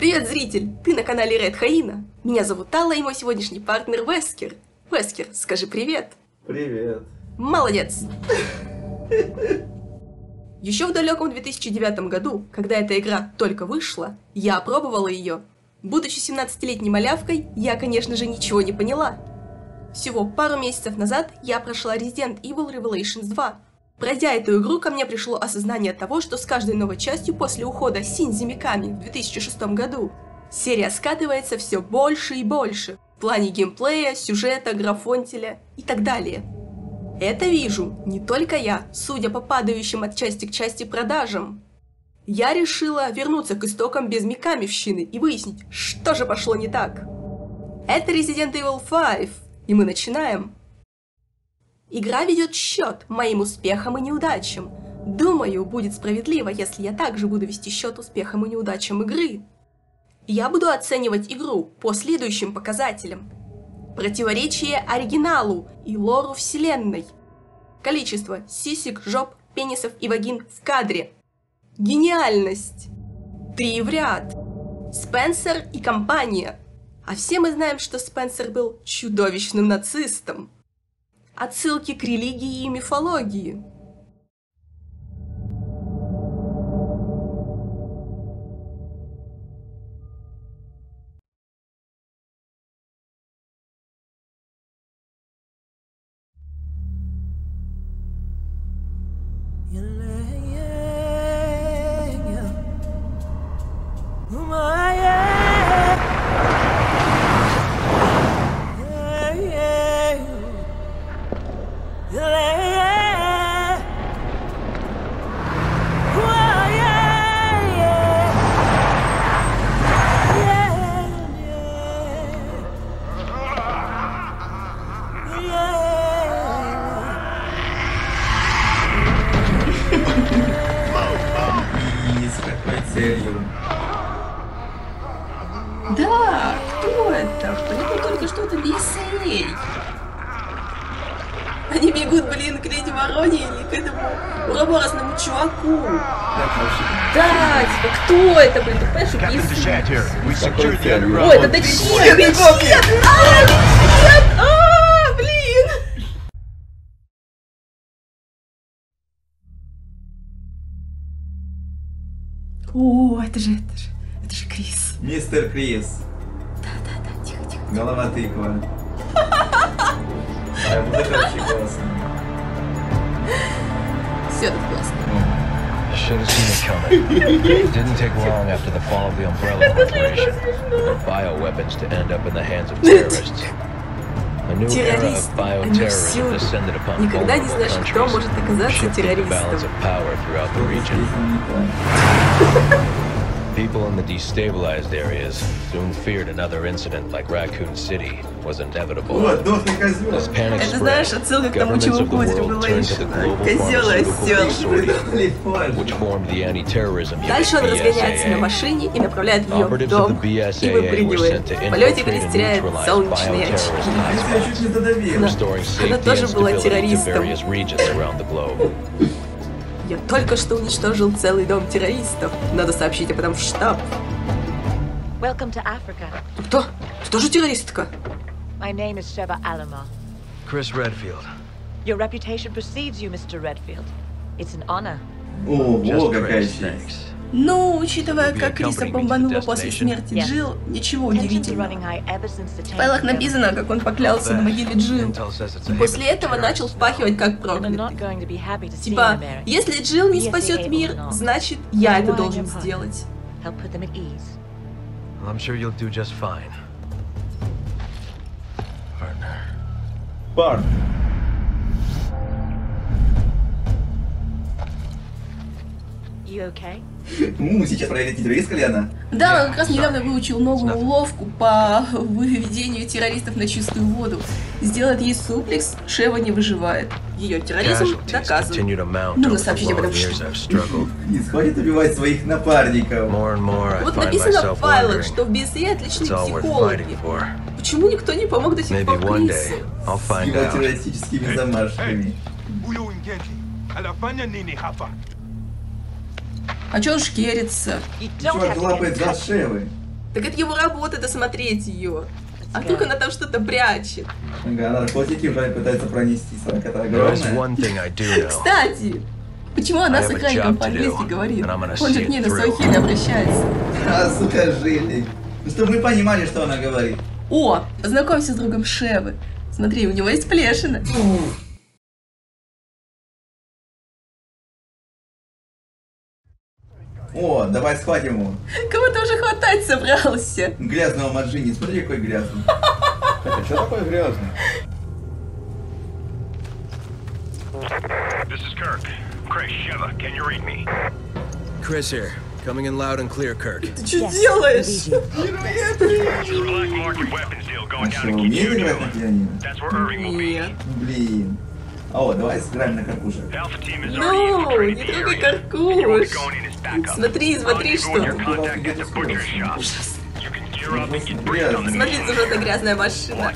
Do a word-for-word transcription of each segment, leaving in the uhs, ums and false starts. Привет, зритель! Ты на канале Red Hyena. Меня зовут Алла, и мой сегодняшний партнер Вескер. Вескер, скажи привет. Привет. Молодец. Еще в далеком две тысячи девятом году, когда эта игра только вышла, я опробовала ее. Будучи семнадцатилетней малявкой, я, конечно же, ничего не поняла. Всего пару месяцев назад я прошла Resident Evil Revelations два. Пройдя эту игру, ко мне пришло осознание того, что с каждой новой частью после ухода Синдзи Миками в две тысячи шестом году серия скатывается все больше и больше в плане геймплея, сюжета, графонтеля и так далее. Это вижу не только я, судя по падающим от части к части продажам. Я решила вернуться к истокам без микамевщины и выяснить, что же пошло не так. Это Resident Evil пять, и мы начинаем. Игра ведет счет моим успехам и неудачам. Думаю, будет справедливо, если я также буду вести счет успехам и неудачам игры. Я буду оценивать игру по следующим показателям: противоречие оригиналу и лору вселенной, количество сисек, жоп, пенисов и вагин в кадре, гениальность, три в ряд, Спенсер и компания. А все мы знаем, что Спенсер был чудовищным нацистом. Отсылки к религии и мифологии. Да, кто это? Блин, только что-то веселей. Они бегут, блин, к этой вороне или к этому уроборосному чуваку. Да, типа, кто это, блин? Ты понимаешь, убийство? Ой, это да чьи? Блин, чьи? О, это же, это же, это же Крис. Мистер Крис. Да-да-да, тихо-тихо. Голова тыква. А музыка вообще классная. Все тут классно. Should have seen it coming. It didn't take long after the fall of the umbrella operation for bioweapons to end up in the hands of terrorists. Террористы, они всюду. Никогда не знаешь, кто может оказаться террористом. People in the destabilized areas soon feared another incident like Raccoon City was inevitable. Это, знаешь, отсылка к тому, чего Костя была решена. Козел и осел. Дальше он разгоняется на машине и направляет ее в дом и выпрыгивает. В полете Крис теряет солнечные очки. Но она тоже была террористом. Я только что уничтожил целый дом террористов. Надо сообщить об этом в штаб. Кто? Кто же террористка? My name is Шева Аломар. Крис Редфилд. Your reputation precedes you, Мистер Редфилд. It's an honor. Ого, какая честь. Ну, учитывая, как Риса бомбанула после смерти Джилл, ничего удивительного. В файлах написано, как он поклялся на могиле Джилл. И после этого начал впахивать как проклятый. Типа, если Джилл не спасет мир, значит, я это должен сделать. Парк. Ну, сейчас проверить террористка ли она? Да, он как раз недавно выучил новую уловку по выведению террористов на чистую воду. Сделает ей суплекс, Шева не выживает. Ее терроризм доказан. Нужно сообщить об этом. Не сходит убивать своих напарников. Вот написано в файлах, что в би эс и отличные психологи. Почему никто не помог до сих пор Крису? С его террористическими замашками. А чё он шкерится? Чувак лапает за Шевы. Так это его работа, это смотреть ее. А вдруг она там что-то прячет. Ага, наркотики уже пытается пронести, сорока это огромная. Кстати, почему она с охранником по-английски говорит? Он же к ней на Саухиле обращается. А, сука, жили. Чтобы мы понимали, что она говорит. О, познакомься с другом Шевы. Смотри, у него есть плешина. О, давай схватим его. Кого-то уже хватать собрался. Грязного Маджини, смотри, какой грязный. Это что такое грязный? This is Kirk. Chris, Sheva, can you read me? Chris here, coming in loud and clear, Kirk. Ты что делаешь? Блин. О, давай сыграем на каркуша. Ну, не трогай каркуш. Смотри, смотри, что. Смотри, зажжёта грязная машина.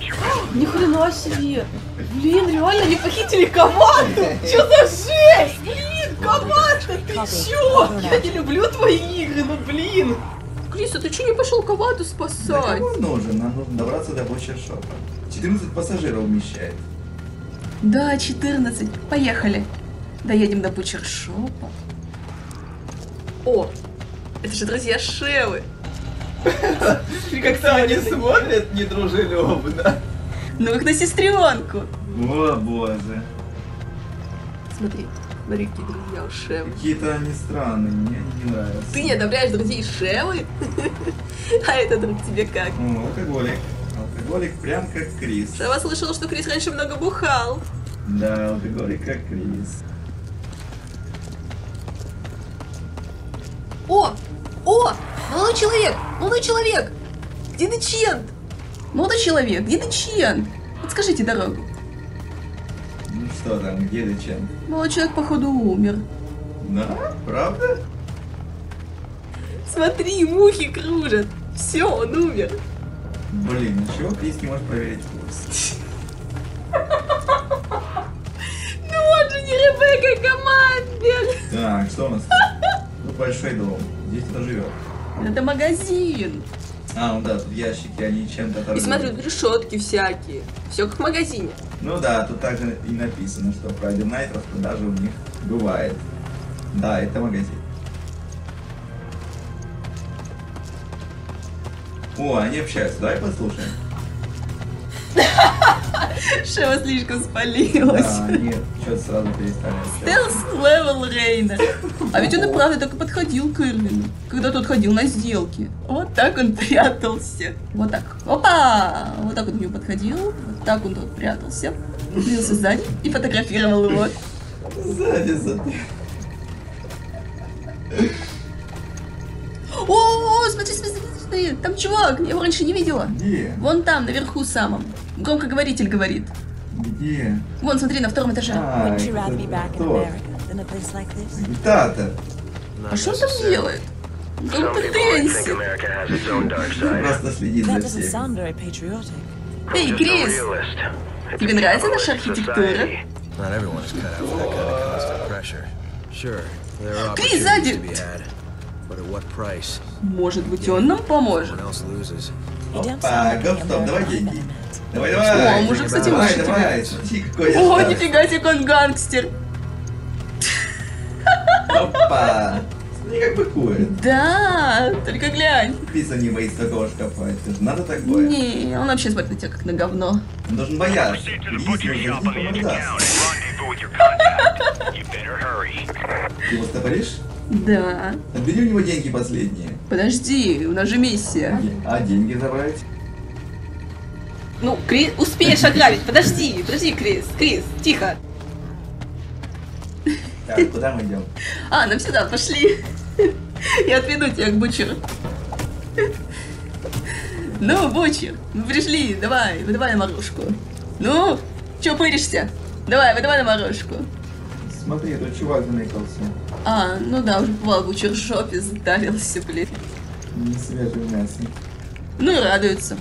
Ни хрена себе. Блин, реально не похитили команду. Чё за жесть? Блин, команда, ты чё? Я не люблю твои игры, ну блин. Крис, а ты чё не пошел команду спасать? Да нужен, надо добраться до бочершопа. четырнадцать пассажиров вмещает. Да, четырнадцать. Поехали. Доедем до бучершопа. О, это же друзья Шевы. Как-то они смотрят недружелюбно. Ну их на сестренку. О, боже. Смотри, смотри, какие друзья у Шевы. Какие-то они странные, мне не нравятся. Ты не одобряешь друзей Шевы? А это друг тебе как? О, алкоголик. Алкоголик прям как Крис. Я вас слышала, что Крис раньше много бухал. Да, алкоголик как Крис. О! О! Молодой человек! Молодой человек! Где ты, Чен? Молодой человек, где ты, Чен? Подскажите дорогу. Ну что там, где ты, Чен? Молодой человек, походу, умер. Да? Правда? Смотри, мухи кружат. Все, он умер. Блин, ничего, Крис не может проверить курс. Ну вот же не Ребекка Командер. Так, что у нас? Тут большой дом. Здесь кто живет? Это магазин. А, ну да, тут ящики, они чем-то торгуют. И смотри, тут решетки всякие. Все как в магазине. Ну да, тут также и написано, что про Динайт распродажи у них бывает. Да, это магазин. О, они общаются, давай послушаем. Шева слишком спалилась. Да, нет, что сразу перестали общаться. Стелс-левел Рейна. А ведь он и правда так и подходил к Ирвину, когда тот ходил на сделки. Вот так он прятался. Вот так. Опа! Вот так он к нему подходил, вот так он тут прятался. Влился сзади и фотографировал его. Сзади, сзади. О, смотри, смотри. Там чувак, я его раньше не видела. Где? Вон там, наверху самом. Громкоговоритель говорит. Где? Вон, смотри, на втором этаже. А, гитата. А что он там делает? Он потенсит. Просто следит за всем. Эй, Крис, тебе нравится наша архитектура? Крис, сзади! Может быть, он нам поможет. Опа, гоп-стоп, давай деньги. Давай, давай. О, мужик, кстати, давай, давай. О, нифига себе, он гангстер. Опа. Смотри, как быкует. Да, только глянь. Пицца не боится такого шкафа, это же надо так бояться. Не, он вообще смотрит на тебя как на говно. Он должен бояться. Ты его стопоришь? Да. Отбери у него деньги последние. Подожди, у нас же миссия. А деньги забрать? Ну, Крис, успеешь ограбить. Подожди, подожди, Крис, Крис, тихо. Так, куда мы идем? А, нам сюда пошли. Я отведу тебя к бучеру. Ну, бучер, мы пришли, давай, выдавай на морожку. Ну, чё пыришься? Давай, выдавай на морожку. Смотри, тут чувак замыкался. А, ну да, уже бывал в бучершопе, затарился, блин. Не свежее мясо. Ну и радуется.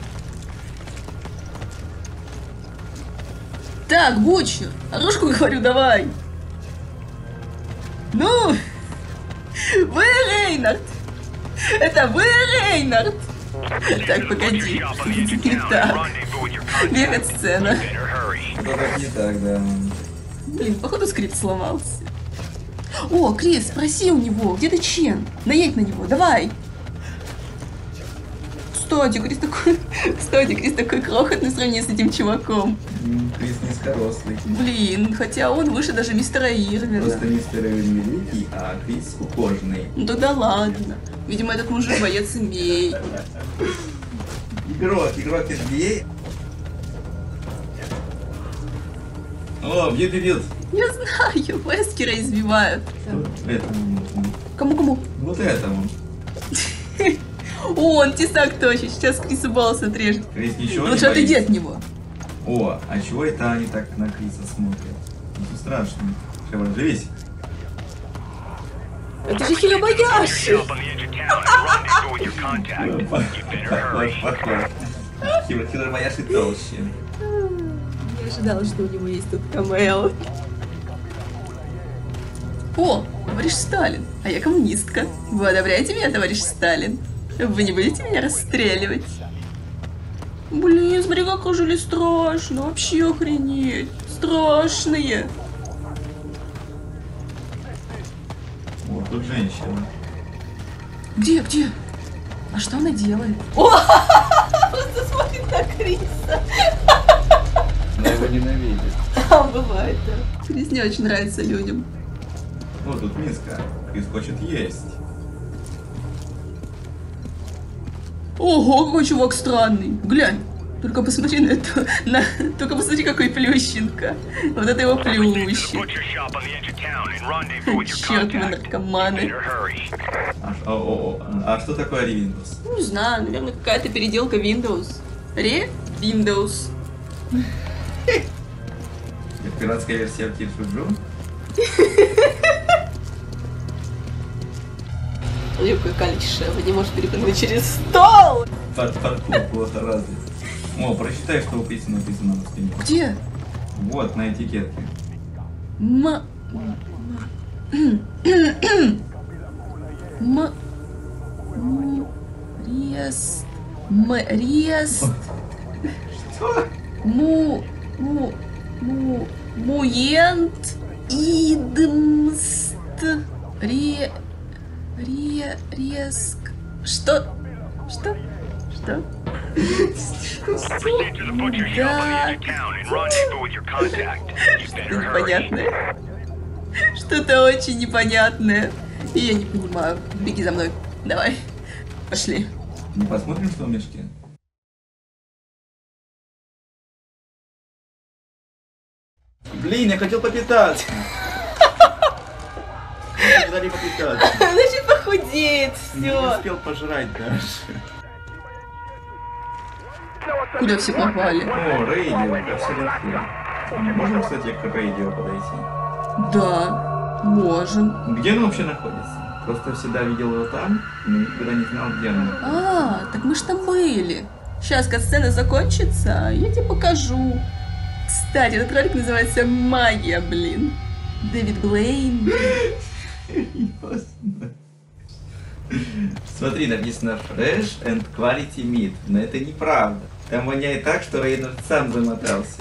Так, бучер, оружку говорю, давай. Ну, вы Рейнард. Это вы Рейнард. Так, погоди. Не так. Бегать сцена. Что-то не так, да. Блин, походу скрипт сломался. О, Крис, спроси у него, где ты, Чен? Наедь на него, давай. Кстати, Крис такой... Кстати, Крис такой крохотный в сравнении с этим чуваком. Крис низкорослый. Блин, хотя он выше даже мистера Ирвина. Просто мистер Ирвин великий, а Крис ухоженный. Ну тогда ладно. Видимо, этот мужик боец змей. Игрок, игрок из змей. О, бьют и бьют. Я знаю, Вескера избивают. Этому. Кому-кому? Вот этому. О, он тесак точит, сейчас Криса баллс отрежет. Крис ничего не боится. Лучше отойди от него. О, а чего это они так на Криса смотрят? Ну страшно. Шева, живись. Это же Хилобаяши. Хилобаяши толще. Я ожидала, что у него есть тут камео. О, товарищ Сталин, а я коммунистка. Вы одобряете меня, товарищ Сталин? Вы не будете меня расстреливать? Блин, смотри, как ужили страшно. Вообще охренеть. Страшные. Вот тут женщина. Где, где? А что она делает? О, просто смотрит на Криса. Она его ненавидит. А, бывает, да. Крис не очень нравится людям. Вот тут миска. Крис хочет есть. Ого, какой чувак странный. Глянь, только посмотри на это. На... Только посмотри, какой плющенка. Вот это его плющик. Черт, мы наркоманы. А, о, о, о. А что такое Windows? Ну, не знаю, наверное, какая-то переделка Windows. Ре? Windows. Это пиратская версия Киджуджу? Легкая калича, Шева не может перепрыгнуть через стол! Паркур просто разве. О, прочитай, что у Криса написано на спине. Где? Вот, на этикетке. Ма... Ма... Рест... Рест... Что? Му... Му... Му... Муент... Идмст... Ре... Ре... Резк... Что? Что? Что? Что-то непонятное. Что-то очень непонятное. И я не понимаю. Беги за мной. Давай. Пошли. Мы посмотрим, что в мешке. Блин, я хотел попитаться. Значит, похудеет, все. Не успел пожрать даже. Куда все попали? О, Рейдио, это все легко. Можем, кстати, к Рейдио подойти? Да, можем. Где он вообще находится? Просто всегда видел его там, но никогда не знал, где он. А, так мы ж там были. Сейчас катсцена закончится, я тебе покажу. Кстати, этот ролик называется «Магия», блин. Дэвид Блейн. Смотри, написано Fresh and Quality Meat, но это неправда. Там воняет так, что Рейнард сам замотался.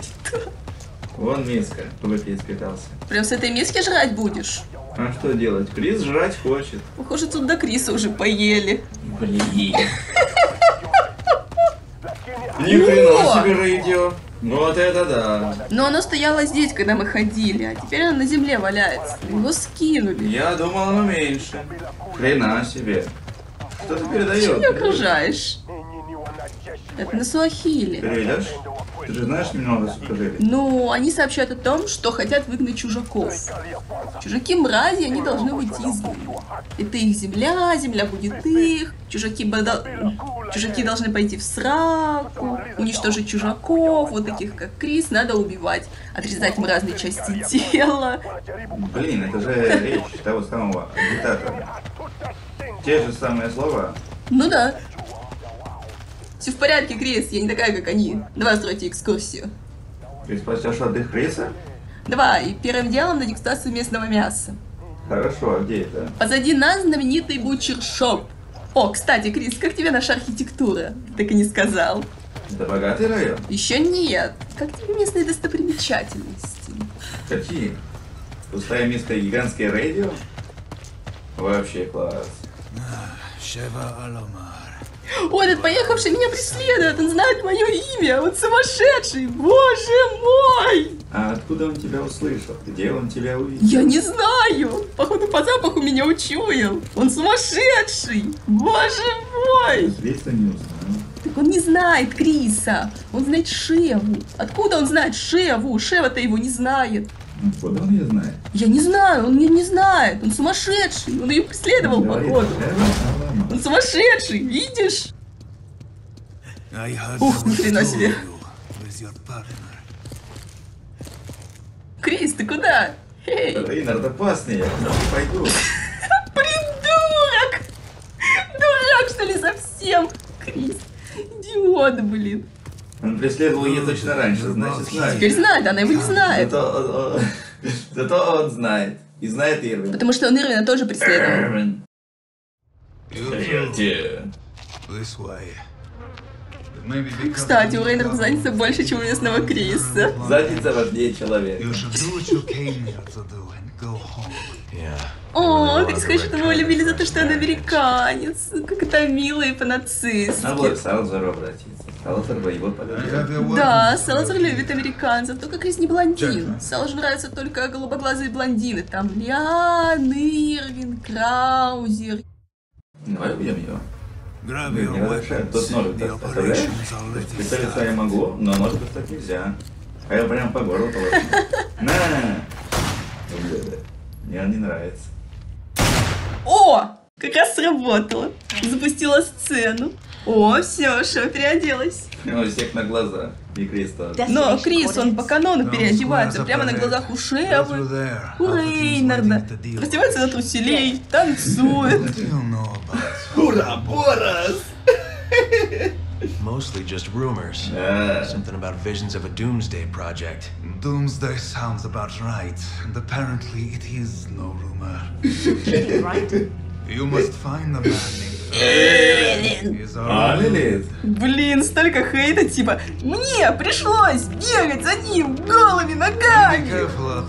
Вон миска, чтобы ты испытался. Прям с этой миски жрать будешь? А что делать? Крис жрать хочет. Похоже, тут до Криса уже поели. Блин. Ни хрена себе, Рейдио. Вот это да. Но она стояла здесь, когда мы ходили, а теперь она на земле валяется. Его скинули. Я думал, она меньше. Хрена себе. Что ты передаешь? Ты меня окружаешь. Это на суахили. Переведешь? Ты же знаешь немного сухожили? Ну, они сообщают о том, что хотят выгнать чужаков. Чужаки мрази, они должны уйти из земли. Это их земля, земля будет их. Чужаки бодал... Чужаки должны пойти в сраку, уничтожить чужаков, вот таких как Крис, надо убивать, отрезать им разные части тела. Блин, это же речь того самого агитатора. Те же самые слова. Ну да. Все в порядке, Крис, я не такая, как они. Давай устройте экскурсию. Ты спасешь отдых Криса? Давай, первым делом на дегустацию местного мяса. Хорошо, а где это? Позади нас знаменитый бутчер-шоп. О, кстати, Крис, как тебе наша архитектура? Ты так и не сказал. Это богатый район? Еще нет. Как тебе местные достопримечательности? Какие? Пустое место и гигантское радио? Вообще класс. Шева Аломар. О, этот поехавший меня преследует, он знает мое имя, он сумасшедший, боже мой! А откуда он тебя услышал? Где он тебя увидел? Я не знаю, походу по запаху меня учуял, он сумасшедший, боже мой! Здесь-то не узнал. Так он не знает Криса, он знает Шеву. Откуда он знает Шеву? Шева-то его не знает. Откуда он ее знает? Я не знаю, он ее не знает, он сумасшедший, он ее преследовал, походу. Он сумасшедший, видишь? Ух, ни хрена себе. Крис, ты куда? Эй! Рейнард опасный, я пойду. Придурок! Дурак, что ли, совсем? Крис, идиот, блин. Он преследовал ее точно раньше, значит знает. Теперь знает, она его не знает. Зато, зато он знает. И знает Ирвин. Потому что он Ирвина тоже преследовал. Кстати, у Рейнарда задница больше, чем у местного Криса. Задница важнее человека. О, Крис хочет, чтобы его любили за то, что он американец. Как это мило и по-нацистски. Надо было к Салзеру обратиться. Салзер боевой подождал. Да, Салзер любит американцев, только Крис не блондин. Салзеру нравятся только голубоглазые блондины. Там Лиан, Ирвин, Краузер. Давай убьем его. Тут может так поставляешь. Представиться я могу, но может быть так нельзя. А я прям по горлу положу. На! Мне он не нравится. О! Как раз сработало. Запустила сцену. О, все, Шева переоделась. У всех на глаза. И Крис тоже. Но Крис, он по канону переодевается. Прямо на глазах у Шевы. У Рейнарда. Раздевается до труселей. Танцует. Уроборос! Mostly just rumors. Uh. Something about visions of a doomsday project. Doomsday sounds about right, and apparently it is no rumor. Right? You must find the man named Irvin. Блин, столько хейта, типа, мне пришлось бегать за ним голыми ногами.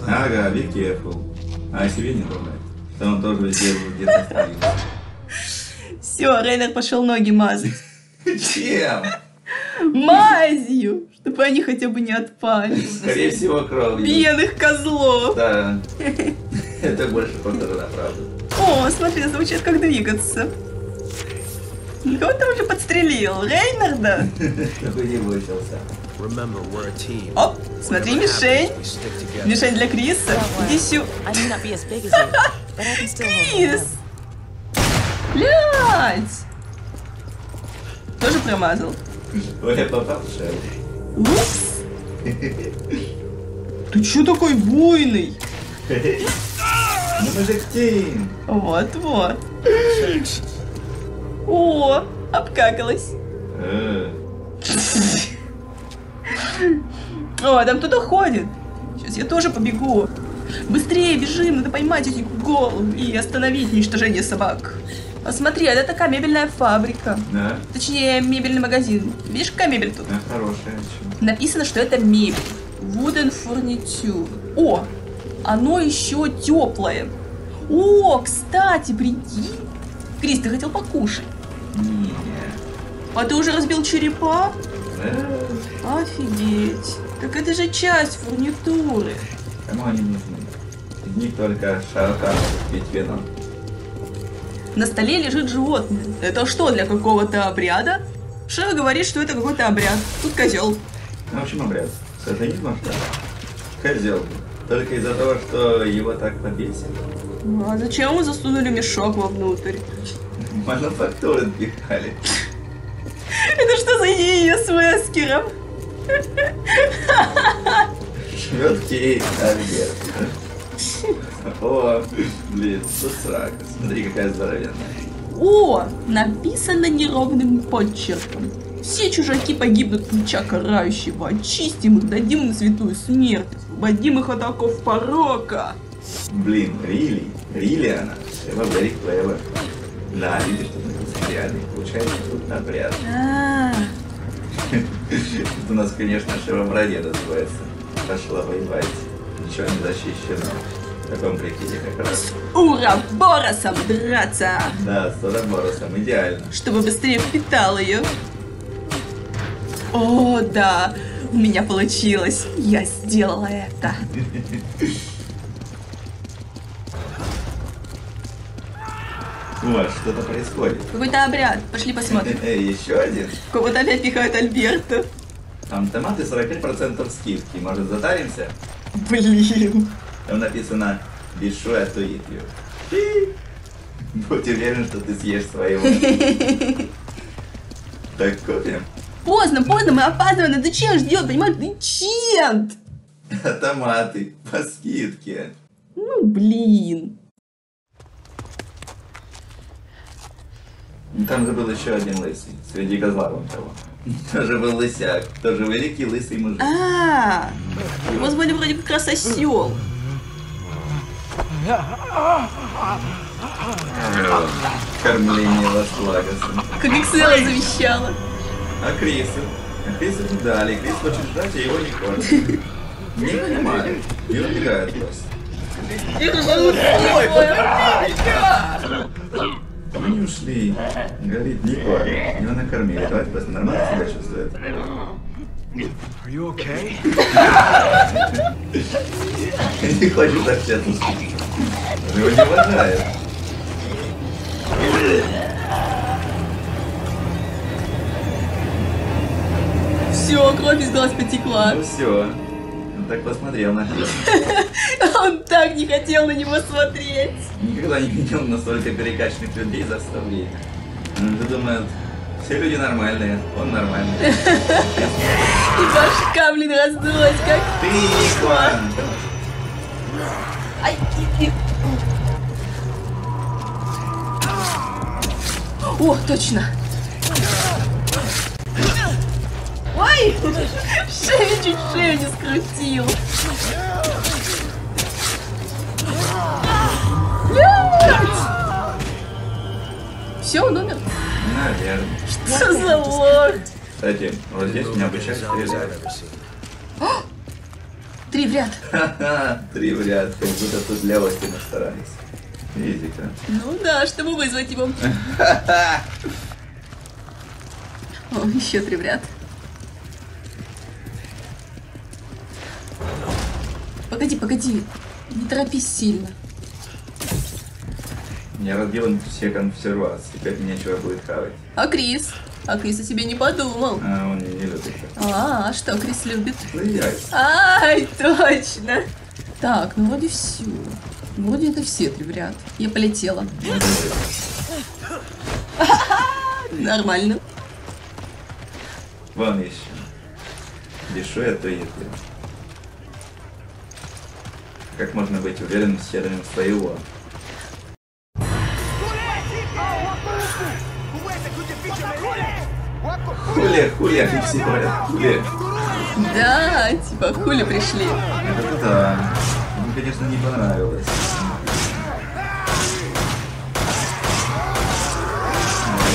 Ага, be careful. А себе не думает, что он тоже сделал где-то ставил. Все, Рейнард пошел ноги мазать. Чем? Мазью, чтобы они хотя бы не отпали. Скорее всего, кровью. Пьяных козлов. Да. Это больше похоже на правду. О, смотри, звучит, как двигаться. Кого ты уже подстрелил? Рейнарда? Такой не выучился. Оп, смотри, мишень. Мишень для Криса. Иди сюда. Крис! Блядь! Тоже промазал. Оля попал в шею. Упс! Ты чё такой буйный? Ну мы же ктим. Вот-вот. О, обкакалась. О, там кто-то ходит. Сейчас я тоже побегу. Быстрее бежим, надо поймать этих голову и остановить уничтожение собак. Посмотри, это такая мебельная фабрика. Да. Точнее, мебельный магазин. Видишь, какая мебель тут? Да, хорошая. Написано, что это мебель. Wooden furniture. О, оно еще теплое. О, кстати, прикинь. Крис, ты хотел покушать? Нет. А ты уже разбил черепа? Да. Офигеть. Так это же часть фурнитуры. Кому они нужны? Не только шарка пить вино. На столе лежит животное. Это что, для какого-то обряда? Шева говорит, что это какой-то обряд. Тут козел. В общем, обряд. Сатанизм, а что? Козел. Только из-за того, что его так побесили. А зачем мы засунули мешок вовнутрь? Мануфактуры пихали. Это что за идея с Вескером? Шведки, обед. О, блин, сусрака. Смотри, какая здоровенная. О, написано неровным подчерком. Все чужаки погибнут в меча карающего. Очистим их, дадим им святую смерть. Освободим их от оков порока. Блин, Рили, Рили она. Эва-бэрик, твоя. Да, видишь, что написано. пряный. Получается, тут напряжно. А-а-а. Тут у нас, конечно, Шева броня называется. Пошла воевать. Ничего не защищено. В таком прикиде как раз. С уроборосом драться! Да, с уроборосом. Идеально. Чтобы быстрее впитал ее. О, да! У меня получилось! Я сделала это! Вот, что-то происходит. Какой-то обряд. Пошли посмотрим. Эй, еще один. Кого-то опять пихают Альберта. Там томаты сорок пять процентов скидки. Может, затаримся? Блин. Там написано «Бешу атуитью». Будь уверен, что ты съешь своего. Так, копим. Поздно, поздно, мы опаздываем. Ты Чен ждет, понимаешь? Ты Чен! А томаты по скидке. Ну, блин. Там же был еще один лысый, среди козла вон того. Тоже был лысяк, тоже великий лысый мужик. А-а-а! У вас были вроде как раз осел. Кормление Лас Лагаса. Как Иксела завещала. А Крису? А Крису не дали, Крис хочет ждать, а его не кормят. Не понимаю, не убегает вас. Мы не ушли. Говорит, не кормят. Его накормили. Давайте просто нормально себя чувствует. Не хочет общаться. Его не хватает. Все, кровь из глаз потекла. Ну все. Он так посмотрел на него. Он так не хотел на него смотреть. Никогда не видел настолько перекачанных людей за все время. Он же думает, все люди нормальные, он нормальный. И башка, блин, раздулась, как ты, Николаев. Ай, и, и... О, точно. Ой! Шею чуть шею не скрутил. Все, он умер? Наверное. Что за лох? Кстати, вот здесь у меня бы сейчас три ряда. Три в ряд. Ха-ха, три в ряд. Как будто тут для Остина старались. Видите-ка. Ну да, чтобы вызвать его. О, еще три в ряд. Погоди, погоди, не торопись сильно. Я разделал все консервации, теперь нечего будет хавать. А Крис? А Крис о себе не подумал. А, он не любит. А, а что Крис любит? Ай, точно. Так, ну вроде все. Вроде это все три в ряд. Я полетела. Нормально. Вон еще. Дышу, а то еду. Как можно быть уверенным в сервере своего? Хули, хули, они все говорят, хули. Да, типа, хули пришли. Это да. Мне, конечно, не понравилось.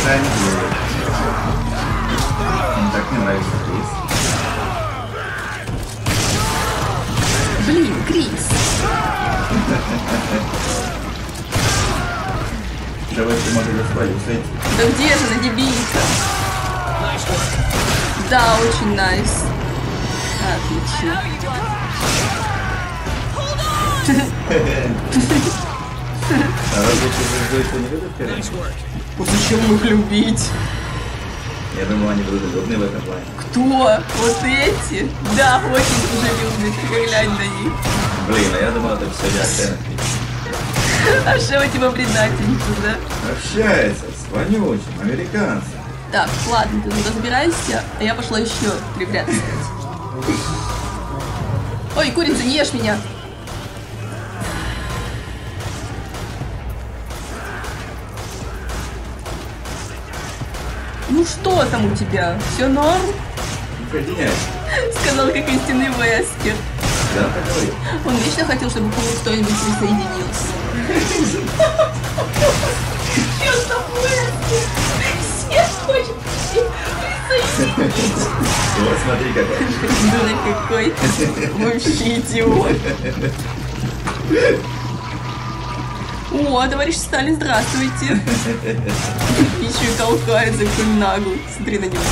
Да, не делают. Мне так не нравится Крис. Блин, Крис. Давайте, может, я свою сойти. Да где же она, дебилька? Да, очень найс. Отлично. А разве ты звезду не любят, конечно? Почему их любить? Я думал, они будут удобны в этом плане. Кто? Вот эти? Да, очень уже любят. Глянь на них. Блин, а я думал, это все для оценки. А Шева типа предательница, да? Общается с вонючим американцем. Так, ладно, ты разбирайся, а я пошла еще припрятать. Ой, курица, не ешь меня! Ну что там у тебя? Все норм? Конечно. Сказал, как истинный вескер. Да, поговорил. Он вечно хотел, чтобы к нему кто-нибудь присоединился. Что за вескер? Вот смотри какой. Да какой вообще идиот. О, товарищ Сталин, здравствуйте. Еще и толкается, какой наглый. Смотри на него.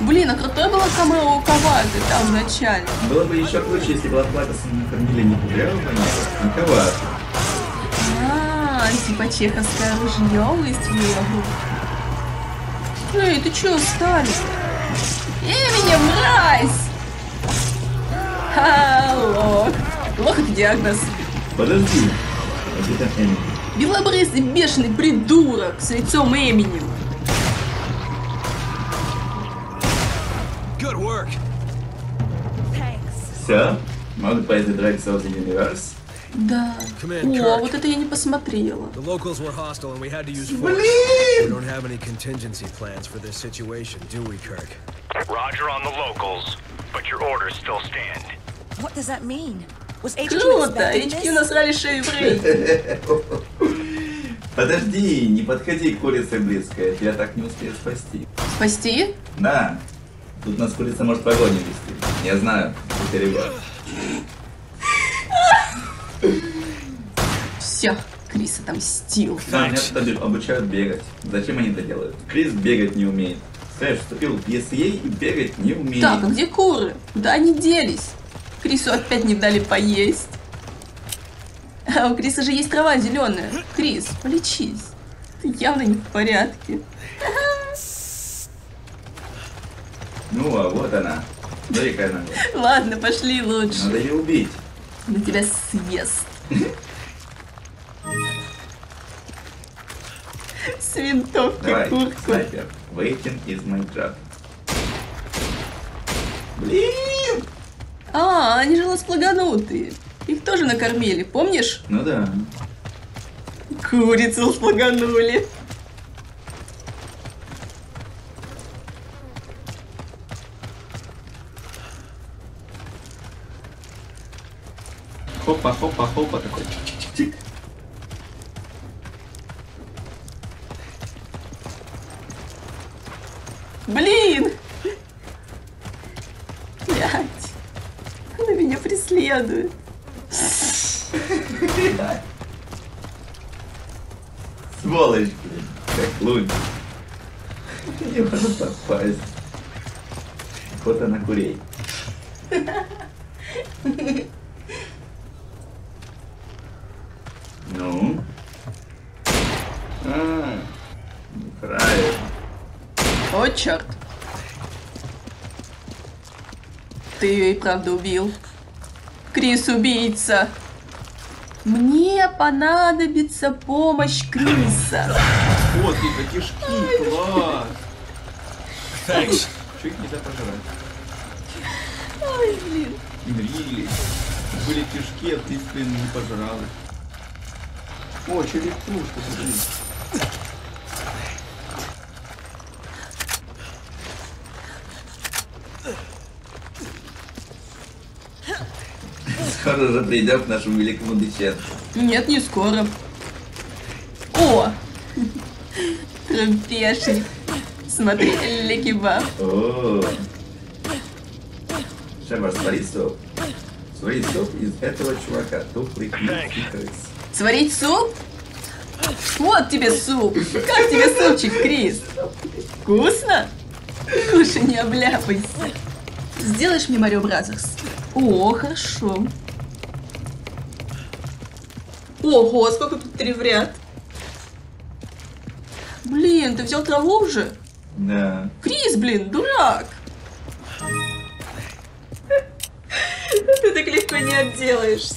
Блин, а крутое было камео у Кавады там в начале. Было бы еще круче, если бы Лаплатаса накормили не Кудрявого, а на Каваду. А, типа чеховское ружье выстрелило в руку. Эй, ты че, Сталин? Эминем, мразь! Ха, лох. Лох — это диагноз. Подожди. Белобрысый бешеный придурок с лицом Эминем. Все, могут поездить Drive of the Universe. Да. О, вот это я не посмотрела. Блин! Круто! эйч кью насрали шею в рейд. Подожди, не подходи, курица близкая. Я так не успею спасти. Спасти? Да. Тут нас курица может в огонь вести. Я знаю, это перебор. Все, Крис отомстил. Да, они обучают бегать. Зачем они это делают? Крис бегать не умеет. Скажешь, вступил в ЕСЕ и бегать не умеет. Так, а где куры? Да они делись. Крису опять не дали поесть. А у Криса же есть трава зеленая. Крис, полечись. Ты явно не в порядке. Ну, а вот она. Смотри-ка она. Ладно, пошли лучше. Надо ее убить. Она тебя съест. С винтовкой курку. Снайпер. Вейкин из Майнкрафта. Блин! А, они же лосплаганутые. Их тоже накормили, помнишь? Ну да. Курицу лосплаганули. Хопа, хопа, хопа, такой чик-чик-чик. Блин! Блять. Она меня преследует. Сволочь, блин. Как лунь. Не могу попасть. Вот она, курей. Ну? А, правильно. О, черт. Ты ее и правда убил. Крис убийца. Мне понадобится помощь Криса. Вот и за кишки, класс. Thanks. Чуть не допожрать. Ой, блин. Дрили. Были кишки, а ты, блин, не пожрала. О, черепушка, смотри. Скоро же придем к нашему великому дичету. Нет, не скоро. О! Трупешник. Смотри, лекиба. О. Шева, свари суп. Свари суп из этого чувака. Туплый и крыс. Сварить суп? Вот тебе суп! Как тебе супчик, Крис? Вкусно? Кушай, не обляпайся. Сделаешь мне Марио Бразерс? О, хорошо. Ого, сколько тут три в ряд. Блин, ты взял траву уже? Да. Крис, блин, дурак. Ты так легко не отделаешься.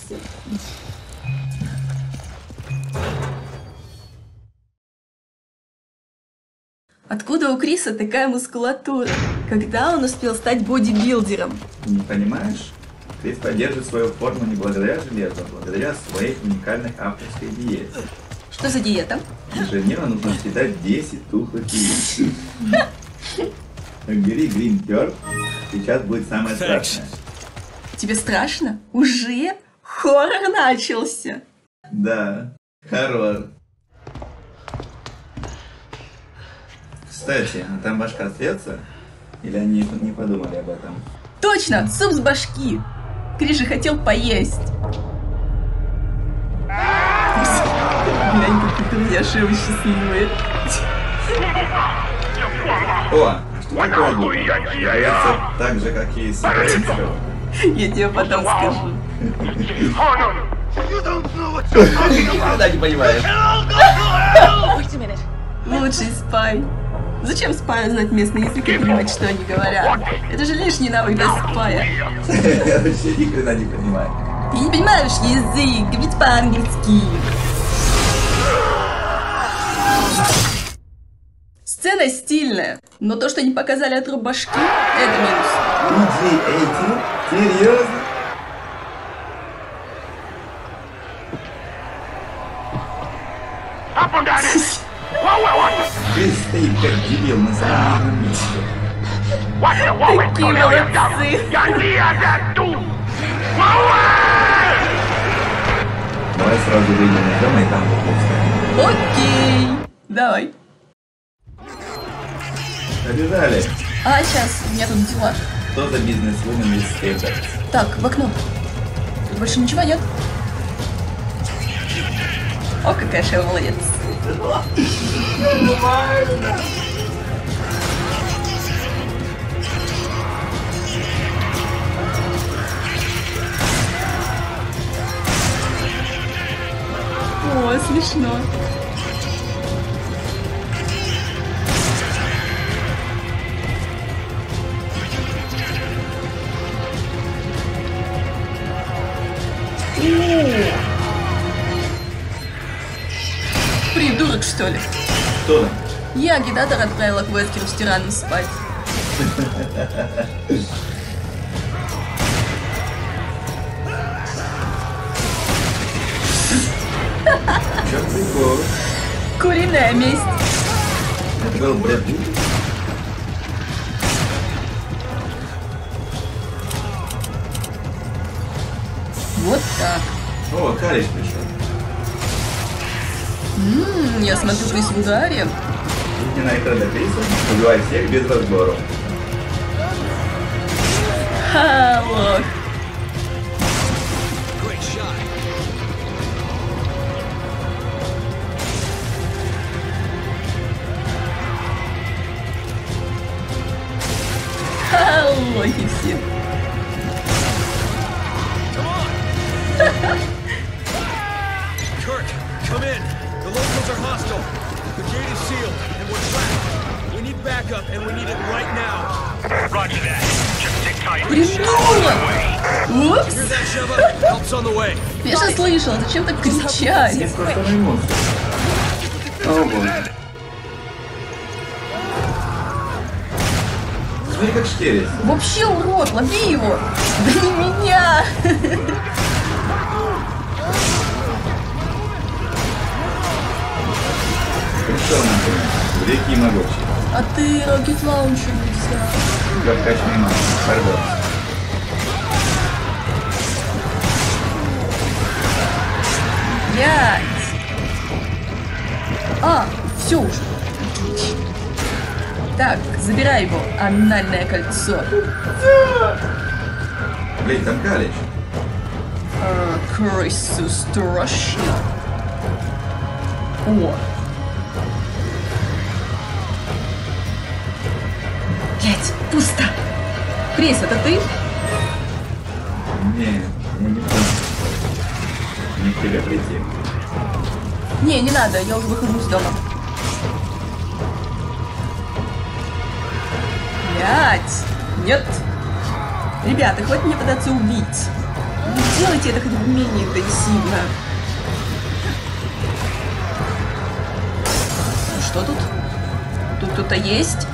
Откуда у Криса такая мускулатура? Когда он успел стать бодибилдером? Не понимаешь? Крис поддерживает свою форму не благодаря железу, а благодаря своей уникальной авторской диете. Что за диета? Ежедневно нужно съедать десять тухлых яиц. Бери грин-перк, сейчас будет самое страшное. Тебе страшно? Уже хоррор начался. Да, хоррор. Кстати, а там башка остается? Или они не подумали об этом? Точно, суп с башки. Крис же хотел поесть. Глянь, как ты меня Шева счастливая. О, что такое? Кажется, так же, как и с... Я тебе потом скажу. Ты никогда не понимаешь. Лучше спай. Зачем спаю знать местный язык и понимать, что они говорят? Это же лишний навык для спая. Я вообще ни хрена не понимаю. Ты не понимаешь язык, ведь по-английски. Сцена стильная, но то, что не показали отруб башки, это минус. Ди джей эйти? Серьезно? Ты стоит как дебил на самом месте. Такие молодцы. Давай сразу выйдем из дома и там попустим. Окей, давай. Побежали. А, сейчас, у меня тут дела. Что за бизнес-вумен из Стейта? Так, в окно. Тут больше ничего нет. О, какая Шева молодец. О, смешно. Придурок, что ли? Кто там? Я агитатор отправила квестеру с тираном спать. Куриная месть. Был бред. Вот так. О, Кариш пришел. Ммм, я смотрю, весь в ударе. Иди на экран до Криса, убивай всех без разбора. Ха, лох. Ха, лохи все. Придумал! Упс! Я же слышал, зачем так кричать? О, боже. Смотри, как штерит. Вообще урод, лови его! Да не меня! Реки могу. А ты рокет лаунчер нельзя. Как качать не надо. Порвал. Я. А, все уже. Так, забирай его, анальное кольцо. Блин, там Галич. А, Крису страшно. О. Блять, пусто. Крис, это ты? Не, я не помню. Не к тебе прийти. Не, не надо, я уже выхожу с дома. Блять, нет. Ребята, хватит мне пытаться убить. Не делайте это хоть менее интенсивно. Ну что тут? Тут кто-то есть?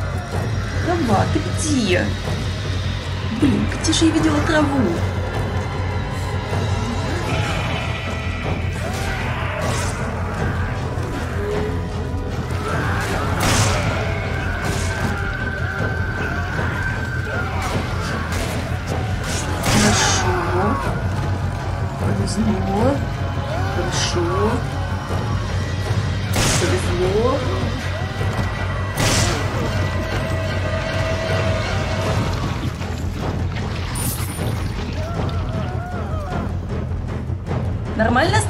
Трава, ты где? Блин, где же я видела траву? Хорошо.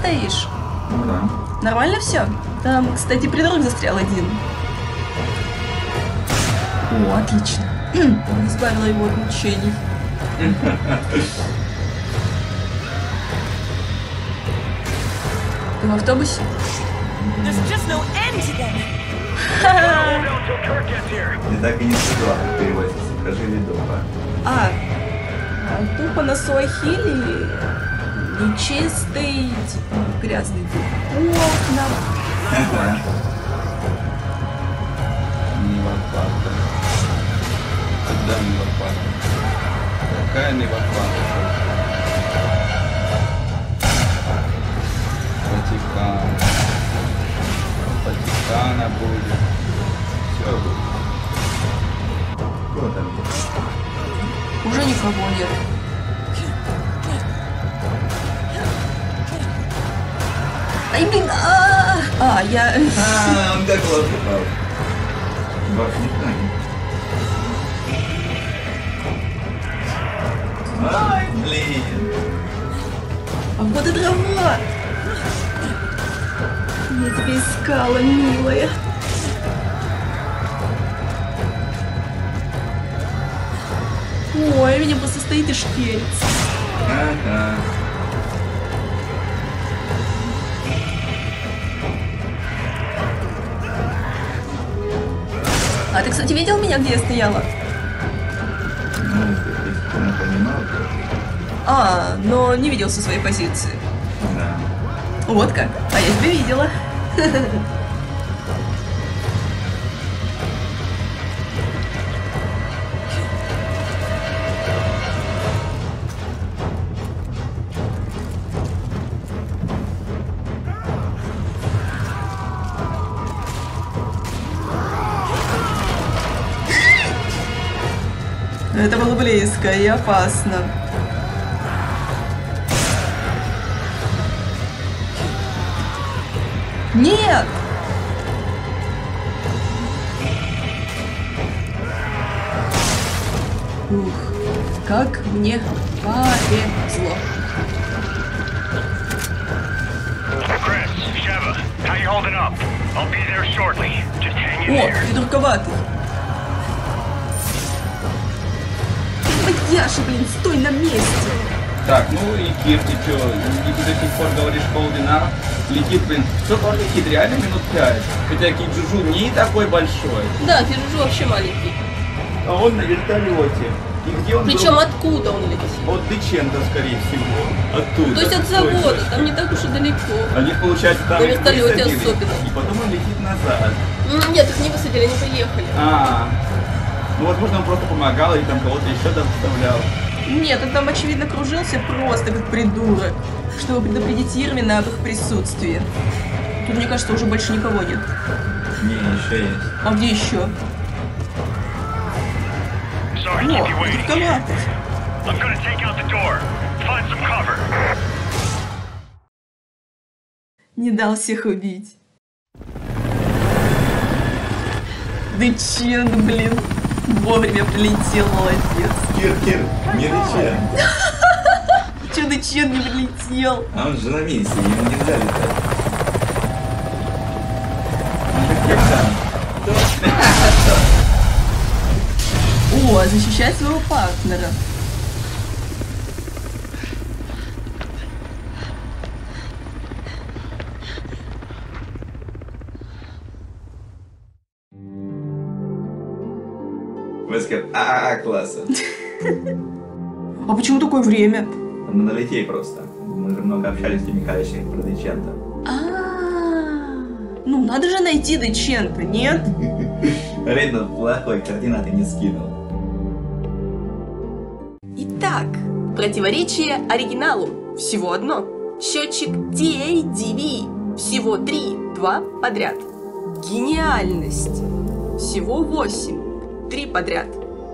стоишь? Да. Нормально все? Там, кстати, придурок застрял один. О, отлично. Избавила его от мучений. Ты в автобусе? Не так и не сидела, как переводится. Скажи ледово. А, тупо на суахили нечистый, грязный дух. Окна. Не варпата. Когда не варпата? Какая не варпата? Ватикан. Ватикана будет. Все будет. Кто там? Уже никого нет. Ай, блин, а, а я... А, он как лодка пал. Ай, блин. А вот и дрова. Я тебя искала, милая. Ой, меня посостоит и шкельц. Ага. А ты, кстати, видел меня, где я стояла? Ну, если ты напоминал, то... А, но не видел со своей позиции. Да. Вот как. А я тебя видела. Это было близко и опасно. Нет! Ух, как мне повезло. О, придурковатый. Яша, блин, стой на месте. Так, ну и Кир, ты чё, ты до сих пор говоришь полдинара? Летит, блин, что он летит, реально минут пять. Хотя Киджуджу не такой большой. Да, Киджуджу вообще маленький. А он на вертолете. И где он? Причем был... откуда он летит? От Дыченко, скорее всего. Оттуда. То есть от завода, там не так уж и далеко. Они, получается, там на вертолете особенно. И потом он летит назад. Нет, их не высадили, они поехали. А. Ну, возможно, он просто помогал и там кого-то еще доставлял. Нет, он там, очевидно, кружился просто как придурок, чтобы предупредить Ирмина об их присутствии. Тут, мне кажется, уже больше никого нет. Не, еще есть. А где еще? Sorry, О, дурковатый. Не дал всех убить. Да че, блин. Вовремя прилетел, молодец. Кир, Кир, не лечи. Че ты, че не прилетел? А он же на месте, ему нельзя летать. О, защищай своего партнера. А-а-а, класса. А почему такое время? Мы на летей просто. Мы же много общались с теми калящими про Дычента. А-а-а. Ну надо же найти Дычента, нет? Реально плохой, координаты не скинул. Итак, противоречие оригиналу. Всего одно. Счетчик ти эй ди ви. Всего три, два подряд. Гениальность. Всего восемь. Три подряд.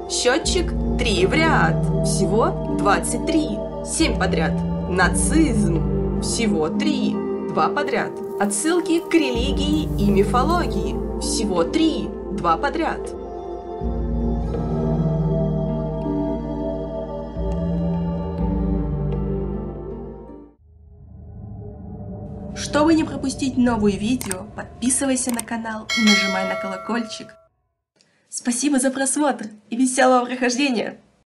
Счетчик три в ряд. Всего двадцать три. семь подряд. Нацизм. Всего три. два подряд. Отсылки к религии и мифологии. Всего три. два подряд. Чтобы не пропустить новые видео, подписывайся на канал и нажимай на колокольчик. Спасибо за просмотр и веселого прохождения!